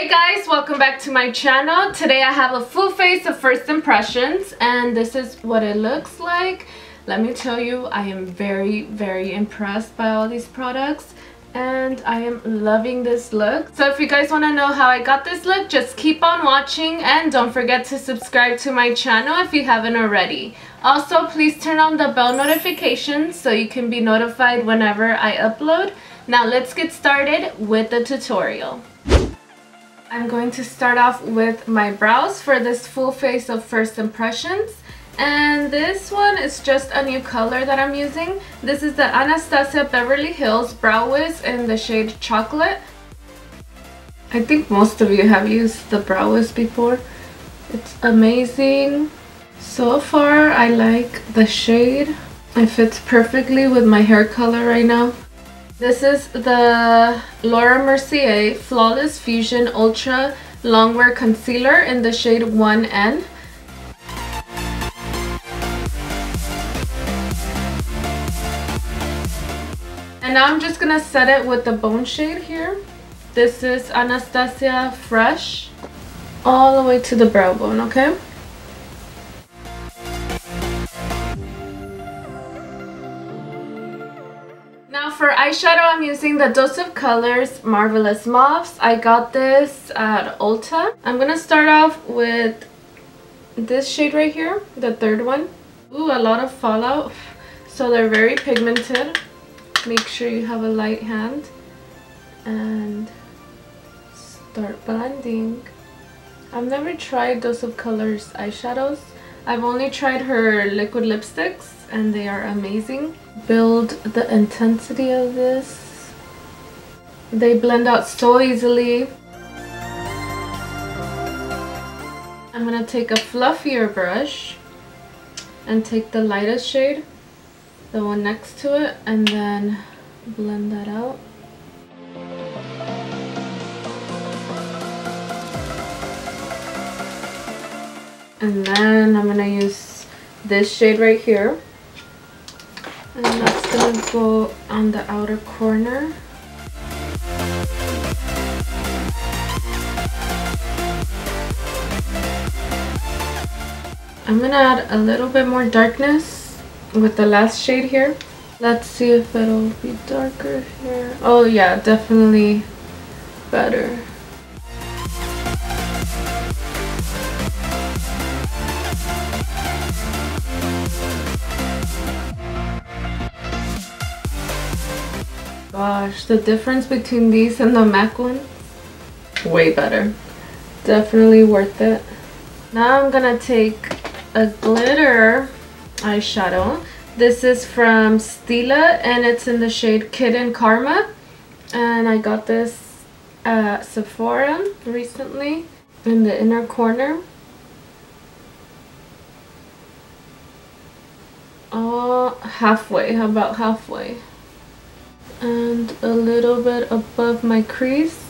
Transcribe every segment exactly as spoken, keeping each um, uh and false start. Hey guys, welcome back to my channel. Today I have a full face of first impressions and this is what it looks like. Let me tell you, I am very very impressed by all these products and I am loving this look. So if you guys want to know how I got this look, just keep on watching and don't forget to subscribe to my channel if you haven't already. Also, please turn on the bell notification so you can be notified whenever I upload. Now let's get started with the tutorial. I'm going to start off with my brows for this full face of first impressions. And this one is just a new color that I'm using. This is the Anastasia Beverly Hills Brow Wiz in the shade Chocolate. I think most of you have used the Brow Wiz before. It's amazing. So far, I like the shade. It fits perfectly with my hair color right now. This is the Laura Mercier Flawless Fusion Ultra Longwear Concealer in the shade one N. And now I'm just going to set it with the bone shade here. This is Anastasia Fresh, all the way to the brow bone, okay? For eyeshadow, I'm using the Dose of Colors Marvelous Mauves. I got this at Ulta. I'm gonna start off with this shade right here, the third one. Ooh, a lot of fallout, so they're very pigmented. Make sure you have a light hand and start blending. I've never tried Dose of Colors eyeshadows. I've only tried her liquid lipsticks and they are amazing. Build the intensity of this. They blend out so easily. I'm gonna take a fluffier brush and take the lightest shade, the one next to it, and then blend that out. And then I'm gonna use this shade right here. And that's going to go on the outer corner. I'm going to add a little bit more darkness with the last shade here. Let's see if it'll be darker here. Oh yeah, definitely better. Gosh, the difference between these and the MAC ones, way better. Definitely worth it. Now I'm gonna take a glitter eyeshadow. This is from Stila and it's in the shade Kitten Karma. And I got this at Sephora recently in the inner corner. Oh, halfway, about halfway. And a little bit above my crease.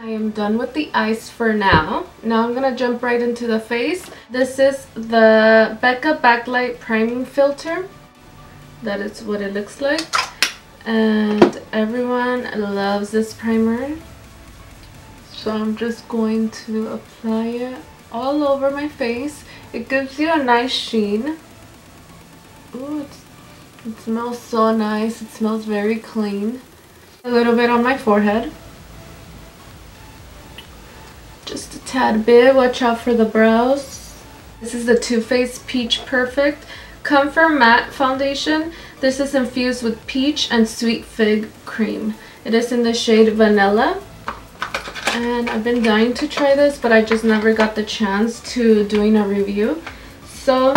I am done with the eyes for now. Now I'm gonna jump right into the face. This is the Becca Backlight Priming Filter. That is what it looks like. And everyone loves this primer. So I'm just going to apply it all over my face. It gives you a nice sheen. Ooh, it's, it smells so nice. It smells very clean. A little bit on my forehead. Just a tad bit. Watch out for the brows. This is the Too Faced Peach Perfect Comfort Matte Foundation. This is infused with peach and sweet fig cream. It is in the shade Vanilla. And I've been dying to try this, but I just never got the chance to doing a review. So,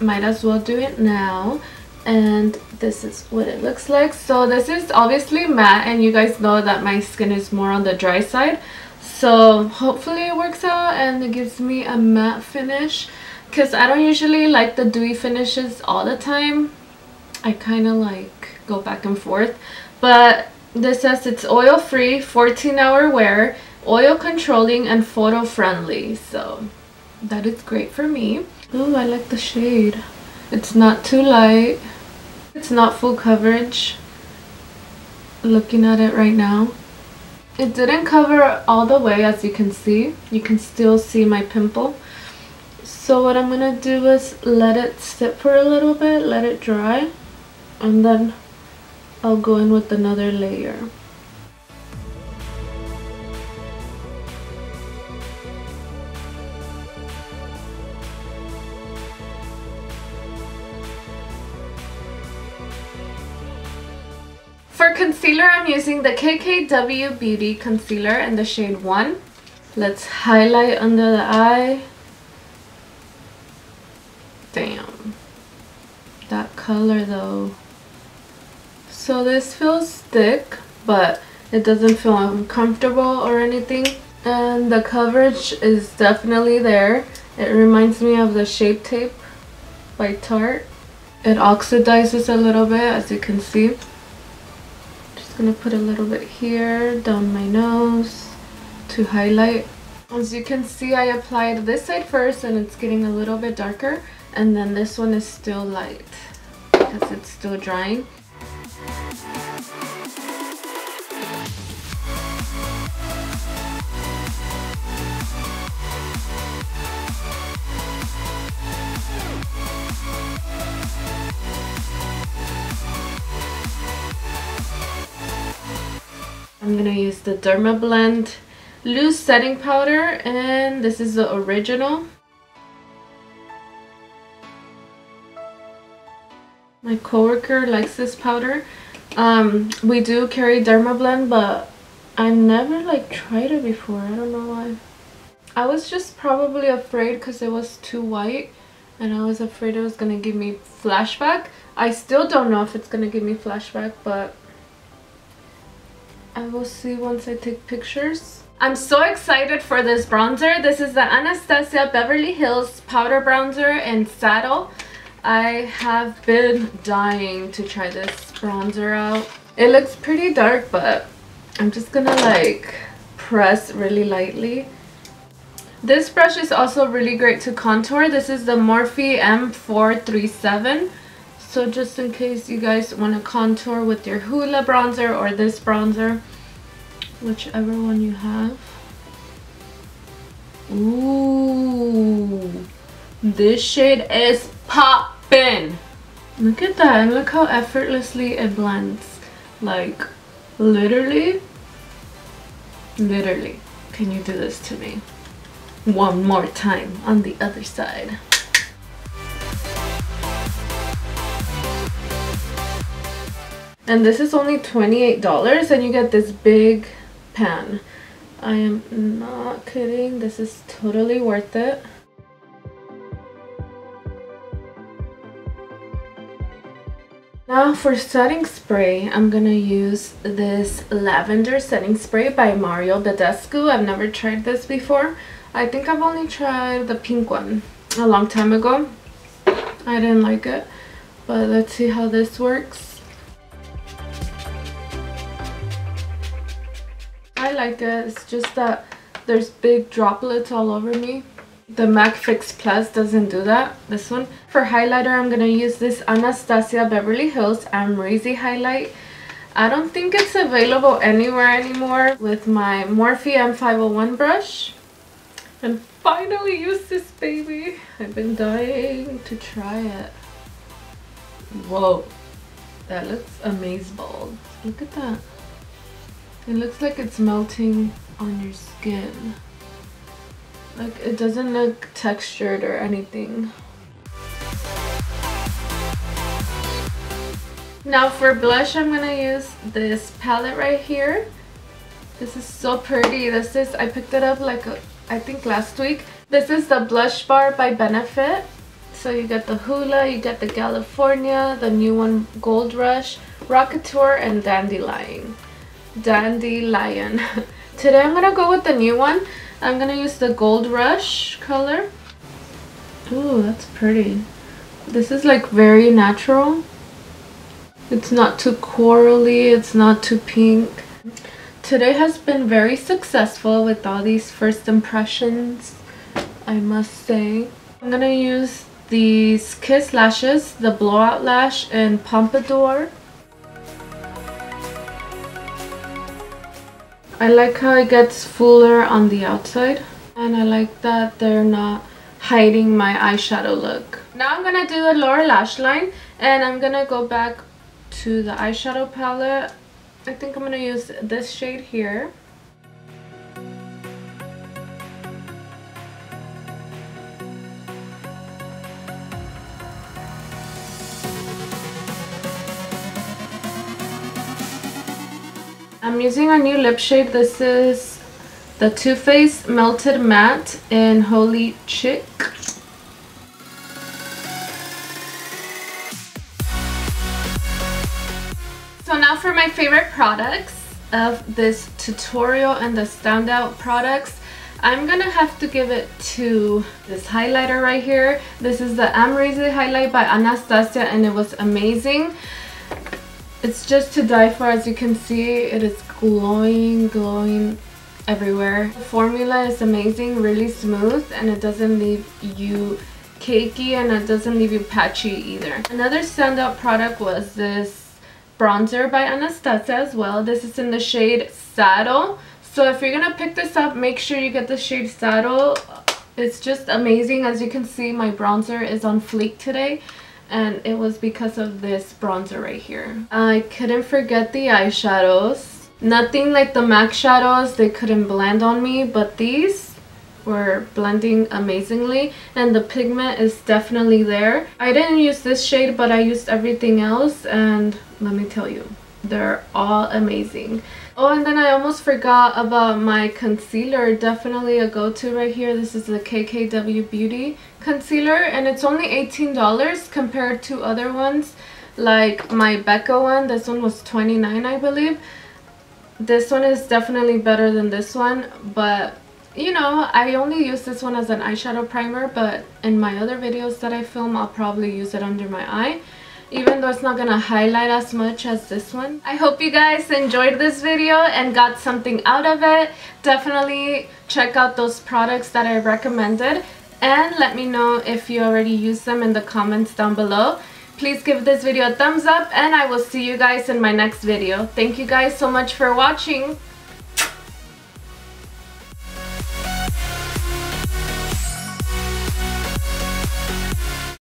might as well do it now. And this is what it looks like. So this is obviously matte, and you guys know that my skin is more on the dry side. So hopefully it works out and it gives me a matte finish. Because I don't usually like the dewy finishes all the time. I kind of like go back and forth. But this says it's oil-free, fourteen hour wear, oil-controlling, and photo-friendly. So that is great for me. Oh, I like the shade. It's not too light. It's not full coverage. Looking at it right now, it didn't cover all the way, as you can see. You can still see my pimple. So what I'm gonna do is let it sit for a little bit, let it dry, and then I'll go in with another layer. For concealer, I'm using the K K W Beauty Concealer in the shade one. Let's highlight under the eye. Damn. That color though. So this feels thick, but it doesn't feel uncomfortable or anything. And the coverage is definitely there. It reminds me of the Shape Tape by Tarte. It oxidizes a little bit, as you can see. Gonna put a little bit here down my nose to highlight. As you can see, I applied this side first and it's getting a little bit darker, and then this one is still light because it's still drying. I'm gonna use the Dermablend Loose Setting Powder, and this is the original. My coworker likes this powder. Um, we do carry Dermablend, but I've never like tried it before. I don't know why. I was just probably afraid because it was too white, and I was afraid it was gonna give me flashback. I still don't know if it's gonna give me flashback, but I will see once I take pictures. I'm so excited for this bronzer. This is the Anastasia Beverly Hills Powder Bronzer in Saddle. I have been dying to try this bronzer out. It looks pretty dark, but I'm just gonna like press really lightly. This brush is also really great to contour. This is the Morphe M four three seven. So just in case you guys want to contour with your Hoola bronzer or this bronzer, whichever one you have. Ooh, this shade is poppin'. Look at that, look how effortlessly it blends. Like, literally, literally. Can you do this to me? One more time on the other side. And this is only twenty-eight dollars, and you get this big pan. I am not kidding. This is totally worth it. Now for setting spray, I'm going to use this Lavender Setting Spray by Mario Badescu. I've never tried this before. I think I've only tried the pink one a long time ago. I didn't like it, but let's see how this works. I like it. It's just that there's big droplets all over me. The MAC Fix Plus doesn't do that. This one. For highlighter, I'm going to use this Anastasia Beverly Hills Amrezy Highlight. I don't think it's available anywhere anymore. With my Morphe M five oh one brush. And finally use this baby. I've been dying to try it. Whoa. That looks amazeballs. Look at that. It looks like it's melting on your skin. Like, it doesn't look textured or anything. Now for blush, I'm gonna use this palette right here. This is so pretty. This is, I picked it up like, a, I think last week. This is the Blush Bar by Benefit. So you get the Hoola, you get the California, the new one, Gold Rush, Rocketeur, and Dandelion. Dandelion. Today I'm gonna go with the new one. I'm gonna use the Gold Rush color. Ooh, that's pretty. This is like very natural. It's not too corally, it's not too pink. Today has been very successful with all these first impressions, I must say. I'm gonna use these Kiss lashes, the blowout lash and pompadour. I like how it gets fuller on the outside, and I like that they're not hiding my eyeshadow look. Now I'm gonna do a lower lash line, and I'm gonna go back to the eyeshadow palette. I think I'm gonna use this shade here. I'm using a new lip shade. This is the Too Faced Melted Matte in Holy Chick. So now for my favorite products of this tutorial and the standout products. I'm gonna have to give it to this highlighter right here. This is the Amazing Highlight by Anastasia, and it was amazing. It's just to die for. As you can see, it is glowing, glowing everywhere. The formula is amazing, really smooth, and it doesn't leave you cakey, and it doesn't leave you patchy either. Another standout product was this bronzer by Anastasia as well. This is in the shade Saddle. So if you're gonna pick this up, make sure you get the shade Saddle. It's just amazing. As you can see, my bronzer is on fleek today, and it was because of this bronzer right here. I couldn't forget the eyeshadows. Nothing like the MAC shadows, they couldn't blend on me, but these were blending amazingly, and the pigment is definitely there. I didn't use this shade, but I used everything else, and let me tell you, they're all amazing. Oh, and then I almost forgot about my concealer. Definitely a go-to right here. This is the K K W Beauty concealer, and it's only eighteen dollars compared to other ones like my Becca one. This one was twenty-nine dollars, I believe. This one is definitely better than this one, but you know, I only use this one as an eyeshadow primer, but in my other videos that I film, I'll probably use it under my eye, even though it's not gonna highlight as much as this one. I hope you guys enjoyed this video and got something out of it. Definitely check out those products that I recommended, and let me know if you already used them in the comments down below. Please give this video a thumbs up, and I will see you guys in my next video. Thank you guys so much for watching.